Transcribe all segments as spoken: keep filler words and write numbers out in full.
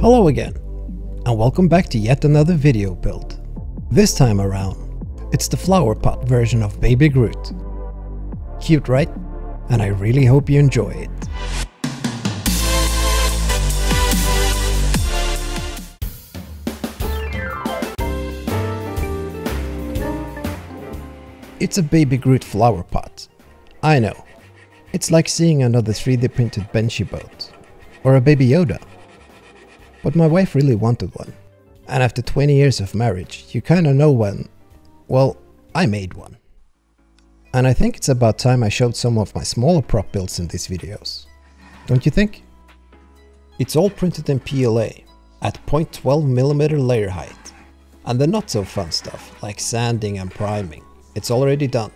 Hello again, and welcome back to yet another video build. This time around, it's the flower pot version of Baby Groot. Cute, right? And I really hope you enjoy it. It's a Baby Groot flower pot. I know, it's like seeing another three D printed Benchy boat, or a Baby Yoda. But my wife really wanted one, and after twenty years of marriage, you kinda know when, well, I made one. And I think it's about time I showed some of my smaller prop builds in these videos, don't you think? It's all printed in P L A, at zero point one two millimeter layer height, and the not so fun stuff, like sanding and priming, it's already done.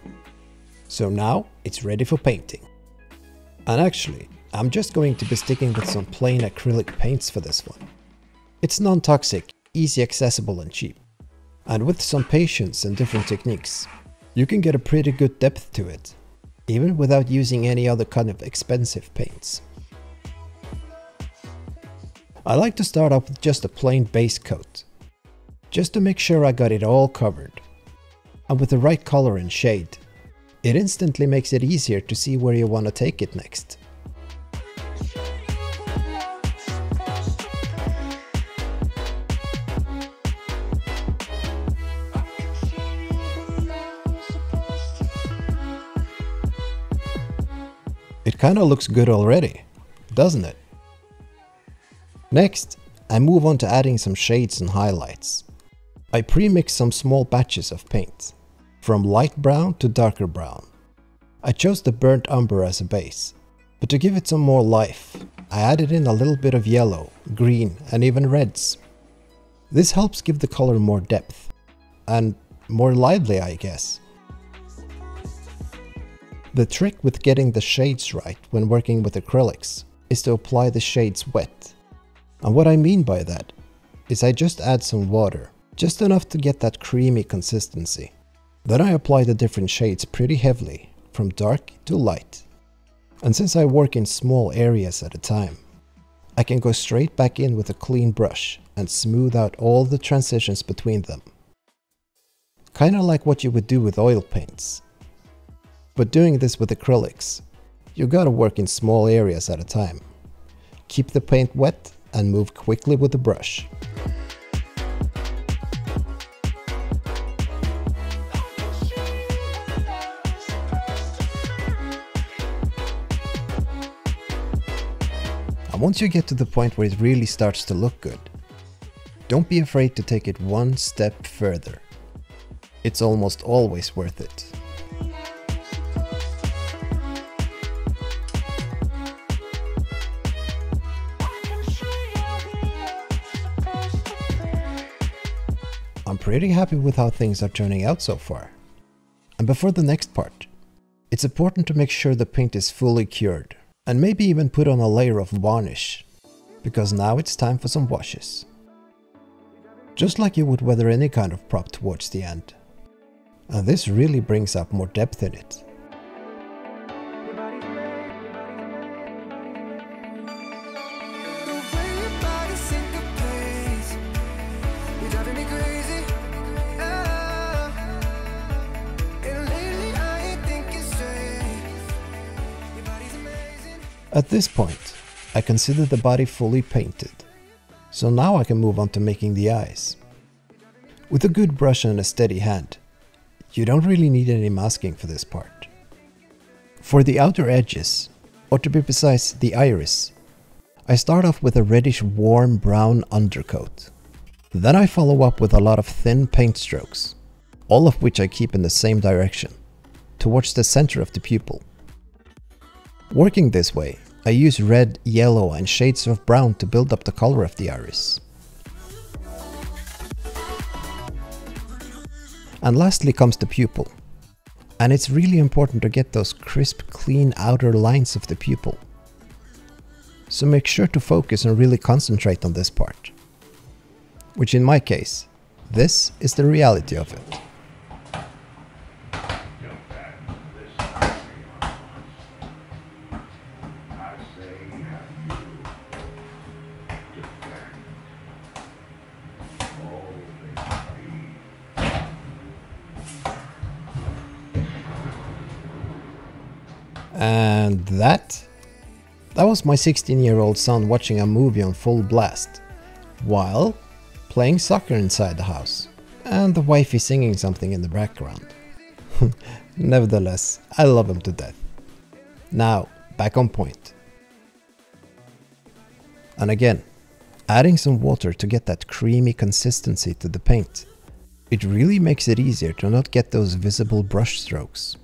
So now, it's ready for painting. And actually, I'm just going to be sticking with some plain acrylic paints for this one. It's non-toxic, easy accessible and cheap. And with some patience and different techniques, you can get a pretty good depth to it, even without using any other kind of expensive paints. I like to start off with just a plain base coat, just to make sure I got it all covered. And with the right color and shade, it instantly makes it easier to see where you want to take it next. It kinda looks good already, doesn't it? Next, I move on to adding some shades and highlights. I pre-mix some small batches of paint, from light brown to darker brown. I chose the burnt umber as a base, but to give it some more life, I added in a little bit of yellow, green and even reds. This helps give the color more depth, and more lively I guess. The trick with getting the shades right when working with acrylics is to apply the shades wet. And what I mean by that is I just add some water, just enough to get that creamy consistency. Then I apply the different shades pretty heavily, from dark to light. And since I work in small areas at a time, I can go straight back in with a clean brush and smooth out all the transitions between them. Kinda like what you would do with oil paints. But doing this with acrylics, you gotta work in small areas at a time. Keep the paint wet and move quickly with the brush. And once you get to the point where it really starts to look good, don't be afraid to take it one step further. It's almost always worth it. I'm pretty happy with how things are turning out so far. And before the next part, it's important to make sure the paint is fully cured and maybe even put on a layer of varnish, because now it's time for some washes. Just like you would weather any kind of prop towards the end. And this really brings up more depth in it. At this point, I consider the body fully painted, so now I can move on to making the eyes. With a good brush and a steady hand, you don't really need any masking for this part. For the outer edges, or to be precise, the iris, I start off with a reddish warm brown undercoat. Then I follow up with a lot of thin paint strokes, all of which I keep in the same direction, towards the center of the pupil. Working this way, I use red, yellow and shades of brown to build up the color of the iris. And lastly comes the pupil. And it's really important to get those crisp, clean outer lines of the pupil. So make sure to focus and really concentrate on this part. Which in my case, this is the reality of it. And that? That was my sixteen year old son watching a movie on full blast, while playing soccer inside the house, and the wifey singing something in the background. Nevertheless, I love him to death. Now, back on point. And again, adding some water to get that creamy consistency to the paint. It really makes it easier to not get those visible brush strokes.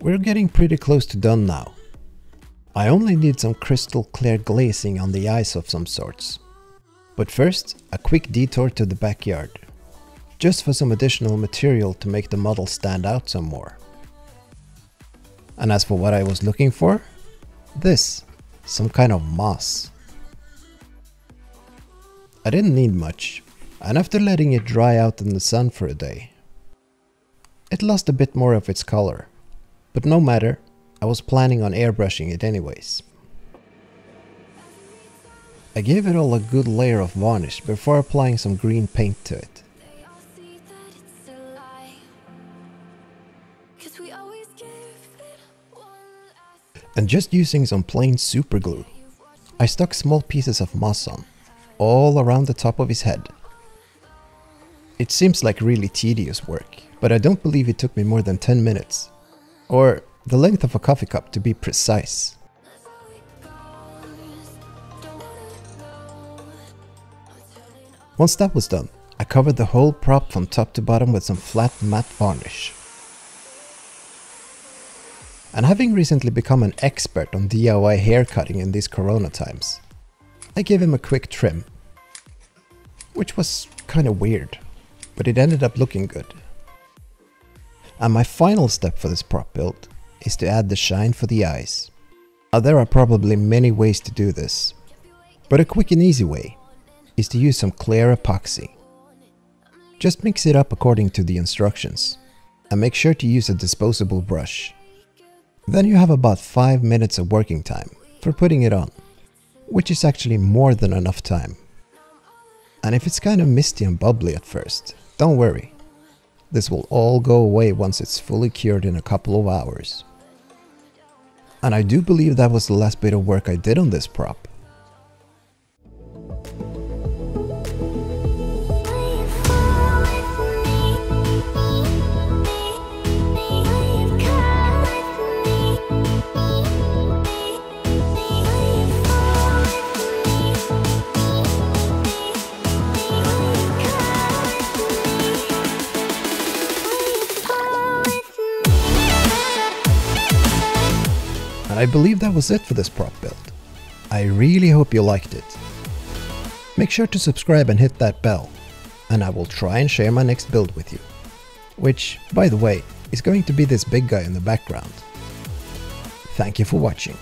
We're getting pretty close to done now. I only need some crystal clear glazing on the ice of some sorts. But first, a quick detour to the backyard, just for some additional material to make the model stand out some more. And as for what I was looking for, this, some kind of moss. I didn't need much, and after letting it dry out in the sun for a day, it lost a bit more of its color, but no matter, I was planning on airbrushing it anyways. I gave it all a good layer of varnish before applying some green paint to it. And just using some plain super glue, I stuck small pieces of moss on, all around the top of his head. It seems like really tedious work, but I don't believe it took me more than ten minutes, or the length of a coffee cup to be precise. Once that was done, I covered the whole prop from top to bottom with some flat matte varnish. And having recently become an expert on D I Y hair cutting in these corona times, I gave him a quick trim, which was kinda weird, but it ended up looking good. And my final step for this prop build is to add the shine for the eyes. Now, there are probably many ways to do this, but a quick and easy way is to use some clear epoxy. Just mix it up according to the instructions, and make sure to use a disposable brush. Then you have about five minutes of working time for putting it on, which is actually more than enough time. And if it's kind of misty and bubbly at first, don't worry. This will all go away once it's fully cured in a couple of hours. And I do believe that was the last bit of work I did on this prop. I believe that was it for this prop build. I really hope you liked it. Make sure to subscribe and hit that bell, and I will try and share my next build with you, which, by the way, is going to be this big guy in the background. Thank you for watching.